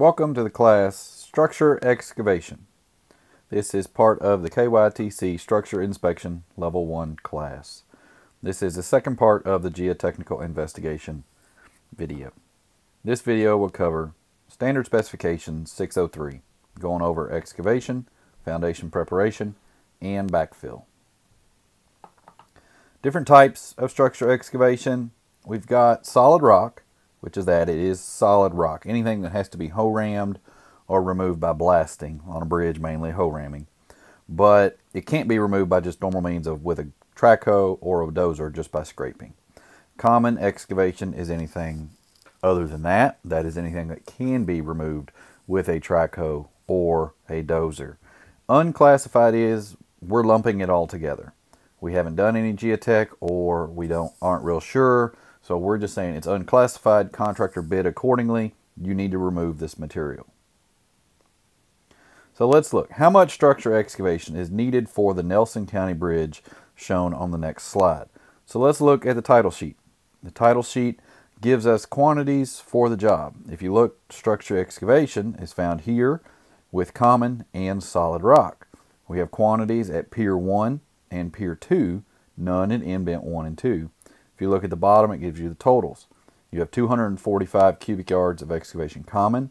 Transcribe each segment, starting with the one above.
Welcome to the class Structure Excavation. This is part of the KYTC Structure Inspection Level 1 class. This is the second part of the Geotechnical Investigation video. This video will cover Standard Specification 603, going over excavation, foundation preparation, and backfill. Different types of structure excavation. We've got solid rock, which is that it is solid rock. Anything that has to be ho-rammed or removed by blasting on a bridge, mainly ho-ramming. But it can't be removed by just normal means of with a track hoe or a dozer, just by scraping. Common excavation is anything other than that. That is anything that can be removed with a track hoe or a dozer. Unclassified is we're lumping it all together. We haven't done any geotech, or we aren't real sure. So we're just saying it's unclassified, contractor bid accordingly, you need to remove this material. So let's look. How much structure excavation is needed for the Nelson County Bridge shown on the next slide? So let's look at the title sheet. The title sheet gives us quantities for the job. If you look, structure excavation is found here with common and solid rock. We have quantities at Pier 1 and Pier 2, none in Indent 1 and 2. If you look at the bottom, it gives you the totals. You have 245 cubic yards of excavation common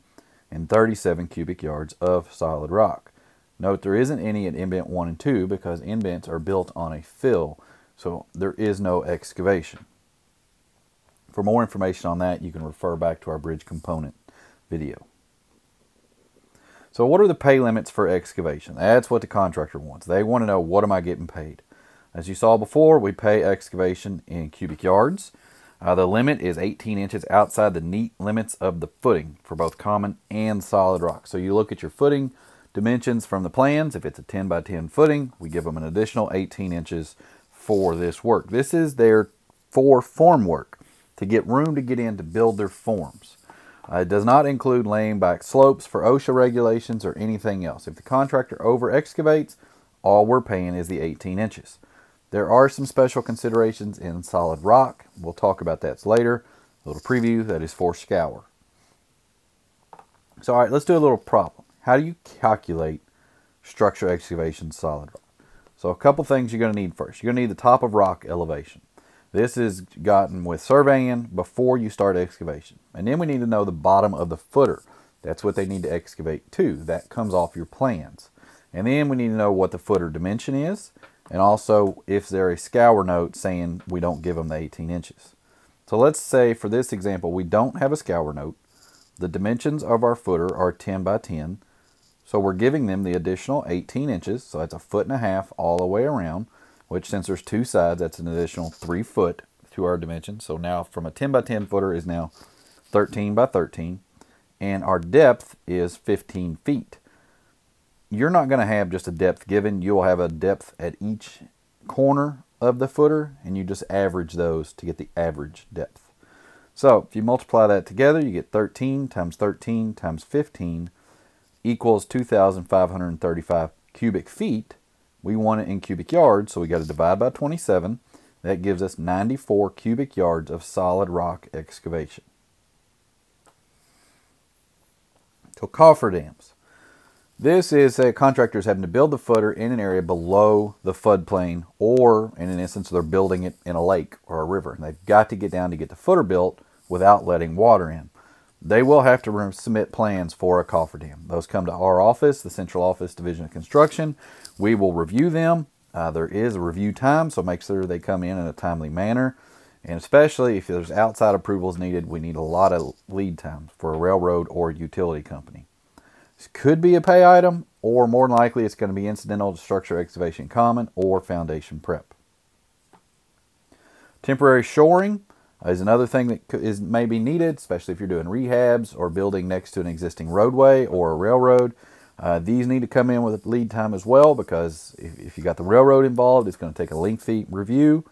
and 37 cubic yards of solid rock. Note there isn't any at indent 1 and 2 because indents are built on a fill, so there is no excavation. For more information on that, you can refer back to our bridge component video. So what are the pay limits for excavation? That's what the contractor wants. They want to know, what am I getting paid? As you saw before, we pay excavation in cubic yards. The limit is 18 inches outside the neat limits of the footing for both common and solid rock. So you look at your footing dimensions from the plans. If it's a 10 by 10 footing, we give them an additional 18 inches for this work. This is there for form work, to get room to get in to build their forms. It does not include laying back slopes for OSHA regulations or anything else. If the contractor over excavates, all we're paying is the 18 inches. There are some special considerations in solid rock. We'll talk about that later. A little preview, that is for scour. So all right, let's do a little problem. How do you calculate structure excavation solid rock? So a couple things you're going to need first. You're going to need the top of rock elevation. This is gotten with surveying before you start excavation. And then we need to know the bottom of the footer. That's what they need to excavate to. That comes off your plans. And then we need to know what the footer dimension is. And also if there is a scour note saying we don't give them the 18 inches. So let's say for this example, we don't have a scour note. The dimensions of our footer are 10 by 10. So we're giving them the additional 18 inches. So that's 1.5 feet all the way around, which since there's two sides, that's an additional 3 feet to our dimension. So now from a 10 by 10 footer is now 13 by 13. And our depth is 15 feet. You're not going to have just a depth given. You'll have a depth at each corner of the footer, and you just average those to get the average depth. So if you multiply that together, you get 13 times 13 times 15 equals 2,535 cubic feet. We want it in cubic yards, so we got to divide by 27. That gives us 94 cubic yards of solid rock excavation. So cofferdams. This is a contractor's having to build the footer in an area below the floodplain, or in an instance, they're building it in a lake or a river, and they've got to get down to get the footer built without letting water in. They will have to submit plans for a cofferdam. Those come to our office, the Central Office Division of Construction. We will review them. There is a review time, so make sure they come in a timely manner. And especially if there's outside approvals needed, we need a lot of lead time for a railroad or utility company. This could be a pay item, or more than likely it's going to be incidental to structure excavation common or foundation prep. Temporary shoring is another thing that may be needed, especially if you're doing rehabs or building next to an existing roadway or a railroad. These need to come in with lead time as well, because if you got the railroad involved, it's going to take a lengthy review.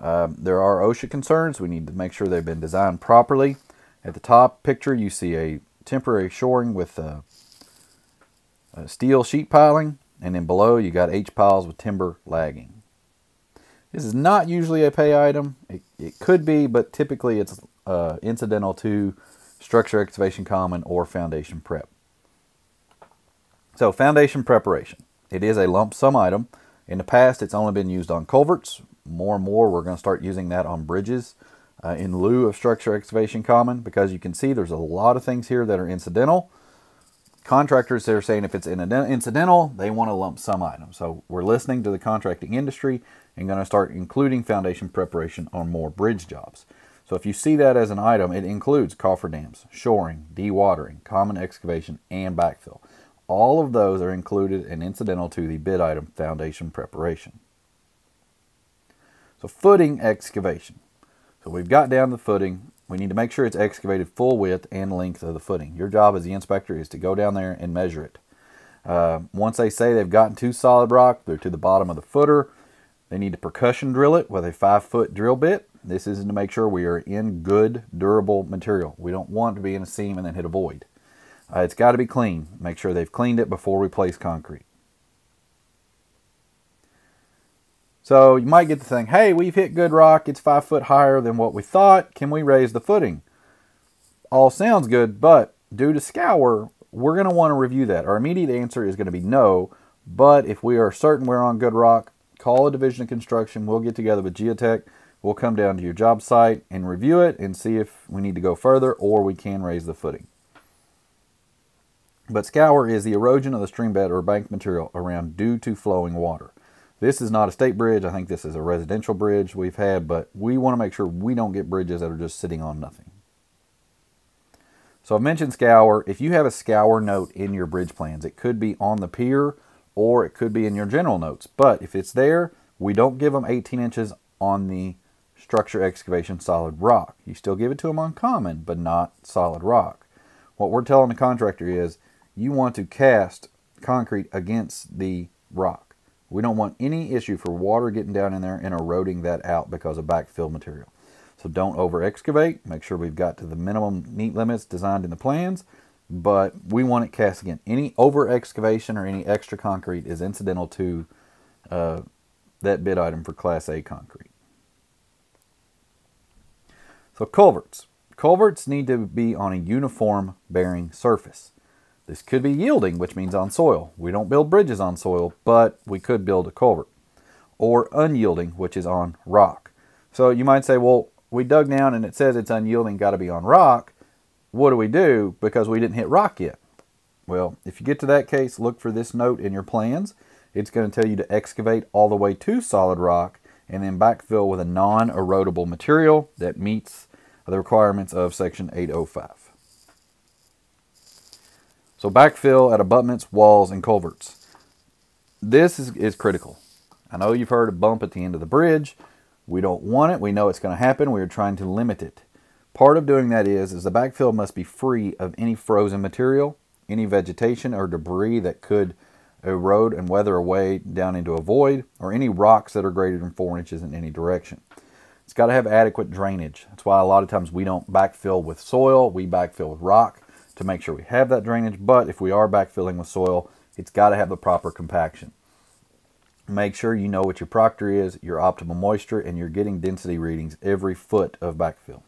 There are OSHA concerns. We need to make sure they've been designed properly. At the top picture, you see a temporary shoring with steel sheet piling, and then below you got H piles with timber lagging. This is not usually a pay item. It could be, but typically it's incidental to structure excavation common, or foundation prep. So foundation preparation. It is a lump sum item. In the past, it's only been used on culverts. More and more, we're going to start using that on bridges in lieu of structure excavation common, because you can see there's a lot of things here that are incidental. Contractors that are saying if it's incidental, they want a lump sum item. So we're listening to the contracting industry and going to start including foundation preparation on more bridge jobs. So if you see that as an item, it includes cofferdams, shoring, dewatering, common excavation, and backfill. All of those are included and incidental to the bid item foundation preparation. So footing excavation. So we've got down the footing. We need to make sure it's excavated full width and length of the footing. Your job as the inspector is to go down there and measure it. Once they say they've gotten to solid rock, they're to the bottom of the footer, they need to percussion drill it with a 5-foot drill bit. This is to make sure we are in good, durable material. We don't want to be in a seam and then hit a void. It's got to be clean. Make sure they've cleaned it before we place concrete. So you might get the thing, hey, we've hit good rock, it's 5 foot higher than what we thought, can we raise the footing? All sounds good, but due to scour, we're going to want to review that. Our immediate answer is going to be no, but if we are certain we're on good rock, call a division of construction, we'll get together with Geotech, we'll come down to your job site and review it and see if we need to go further or we can raise the footing. But scour is the erosion of the stream bed or bank material around due to flowing water. This is not a state bridge. I think this is a residential bridge we've had, but we want to make sure we don't get bridges that are just sitting on nothing. So I've mentioned scour. If you have a scour note in your bridge plans, it could be on the pier or it could be in your general notes. But if it's there, we don't give them 18 inches on the structure excavation solid rock. You still give it to them on common, but not solid rock. What we're telling the contractor is you want to cast concrete against the rock. We don't want any issue for water getting down in there and eroding that out because of backfill material. So don't over excavate. Make sure we've got to the minimum neat limits designed in the plans, but we want it cast again. Any over excavation or any extra concrete is incidental to that bid item for Class A concrete. So culverts. Culverts need to be on a uniform bearing surface. This could be yielding, which means on soil. We don't build bridges on soil, but we could build a culvert. Or unyielding, which is on rock. So you might say, well, we dug down and it says it's unyielding, got to be on rock. What do we do? Because we didn't hit rock yet. Well, if you get to that case, look for this note in your plans. It's going to tell you to excavate all the way to solid rock and then backfill with a non-erodible material that meets the requirements of Section 805. So backfill at abutments, walls, and culverts. This is critical. I know you've heard a bump at the end of the bridge. We don't want it. We know it's going to happen. We are trying to limit it. Part of doing that is the backfill must be free of any frozen material, any vegetation or debris that could erode and weather away down into a void, or any rocks that are greater than 4 inches in any direction. It's got to have adequate drainage. That's why a lot of times we don't backfill with soil. We backfill with rock to make sure we have that drainage, but if we are backfilling with soil, it's got to have the proper compaction. Make sure you know what your proctor is, your optimal moisture, and you're getting density readings every foot of backfill.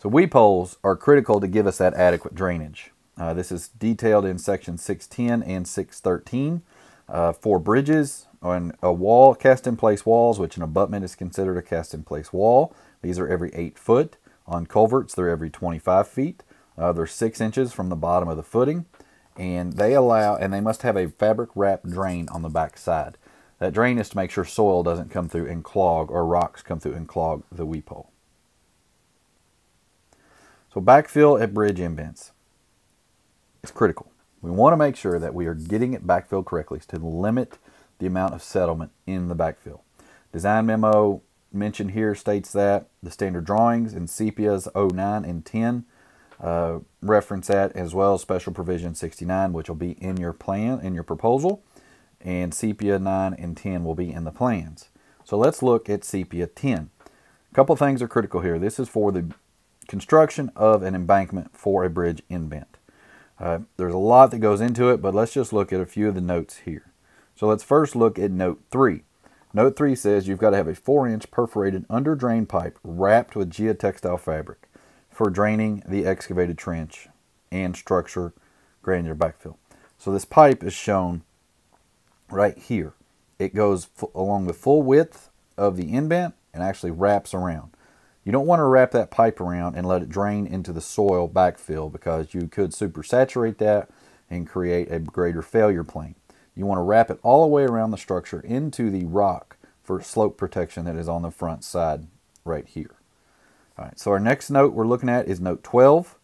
So weep holes are critical to give us that adequate drainage. This is detailed in Section 610 and 613 for bridges on a wall, cast-in-place walls, which an abutment is considered a cast-in-place wall. These are every 8 foot. On culverts, they're every 25 feet. They're 6 inches from the bottom of the footing, and they must have a fabric wrap drain on the back side. That drain is to make sure soil doesn't come through and clog, or rocks come through and clog the weep hole. So backfill at bridge indents is critical. We want to make sure that we are getting it backfilled correctly to limit the amount of settlement in the backfill. Design memo mentioned here states that the standard drawings in sepias 09 and 10 reference that, as well as special provision 69, which will be in your plan, in your proposal, and sepia 9 and 10 will be in the plans. So let's look at sepia 10. A couple things are critical here. This is for the construction of an embankment for a bridge indent. There's a lot that goes into it, but let's just look at a few of the notes here. So let's first look at note 3. Note 3 says you've got to have a 4-inch perforated under drain pipe wrapped with geotextile fabric for draining the excavated trench and structure granular backfill. So this pipe is shown right here. It goes along the full width of the indent and actually wraps around. You don't want to wrap that pipe around and let it drain into the soil backfill, because you could supersaturate that and create a greater failure plane. You want to wrap it all the way around the structure into the rock for slope protection that is on the front side right here. All right, so our next note we're looking at is note 12.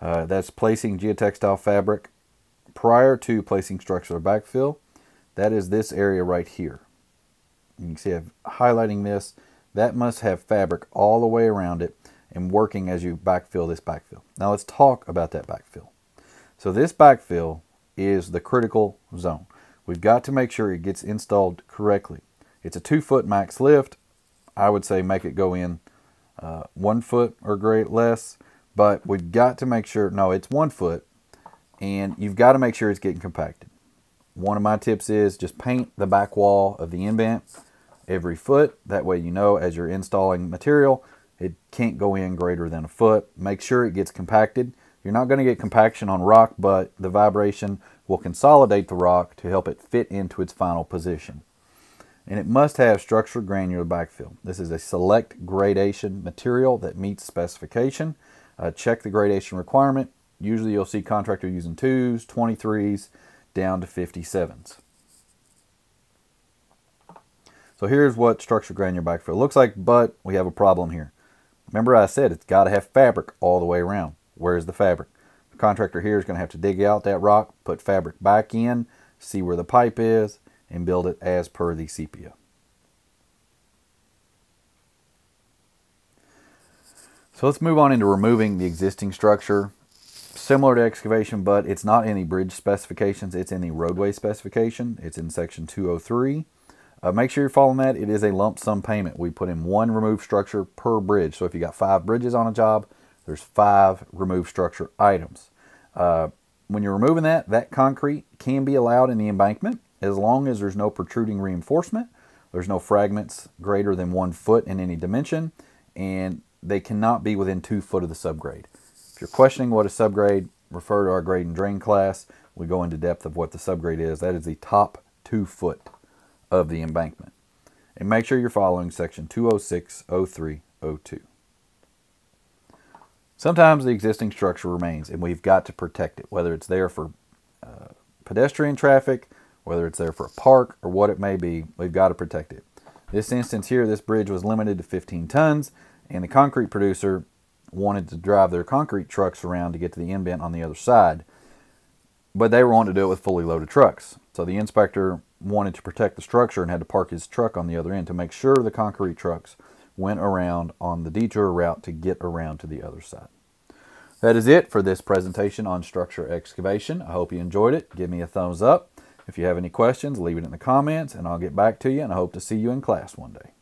That's placing geotextile fabric prior to placing structural backfill. That is this area right here. You can see I'm highlighting this. That must have fabric all the way around it and working as you backfill this backfill. Now let's talk about that backfill. So this backfill is the critical zone. We've got to make sure it gets installed correctly. It's a 2-foot max lift. I would say make it go in 1 foot or greater less, but we've got to make sure, no, it's 1 foot, and you've got to make sure it's getting compacted. One of my tips is just paint the back wall of the indent every foot. That way you know as you're installing material, it can't go in greater than 1 foot. Make sure it gets compacted. You're not going to get compaction on rock, but the vibration will consolidate the rock to help it fit into its final position. And it must have structured granular backfill. This is a select gradation material that meets specification. Check the gradation requirement. Usually you'll see contractor using 2s, 23s, down to 57s. So here's what structured granular backfill looks like, but we have a problem here. Remember I said it's got to have fabric all the way around. Where's the fabric? The contractor here is going to have to dig out that rock, put fabric back in, see where the pipe is, and build it as per the sepia. So let's move on into removing the existing structure. Similar to excavation, but it's not in the bridge specifications, it's in the roadway specification. It's in section 203. Make sure you're following that. It is a lump sum payment. We put in 1 removed structure per bridge. So if you got 5 bridges on a job, there's 5 removed structure items. When you're removing that, that concrete can be allowed in the embankment as long as there's no protruding reinforcement, there's no fragments greater than 1 foot in any dimension, and they cannot be within 2 foot of the subgrade. If you're questioning what a subgrade, refer to our grade and drain class. We go into depth of what the subgrade is. That is the top 2 foot of the embankment. And make sure you're following section 206-0302. Sometimes the existing structure remains and we've got to protect it, whether it's there for pedestrian traffic, whether it's there for a park or what it may be, we've got to protect it. This instance here, this bridge was limited to 15 tons and the concrete producer wanted to drive their concrete trucks around to get to the indent on the other side, but they wanted to do it with fully loaded trucks. So the inspector wanted to protect the structure and had to park his truck on the other end to make sure the concrete trucks went around on the detour route to get around to the other side. That is it for this presentation on structure excavation. I hope you enjoyed it. Give me a thumbs up. If you have any questions, leave it in the comments and I'll get back to you, and I hope to see you in class one day.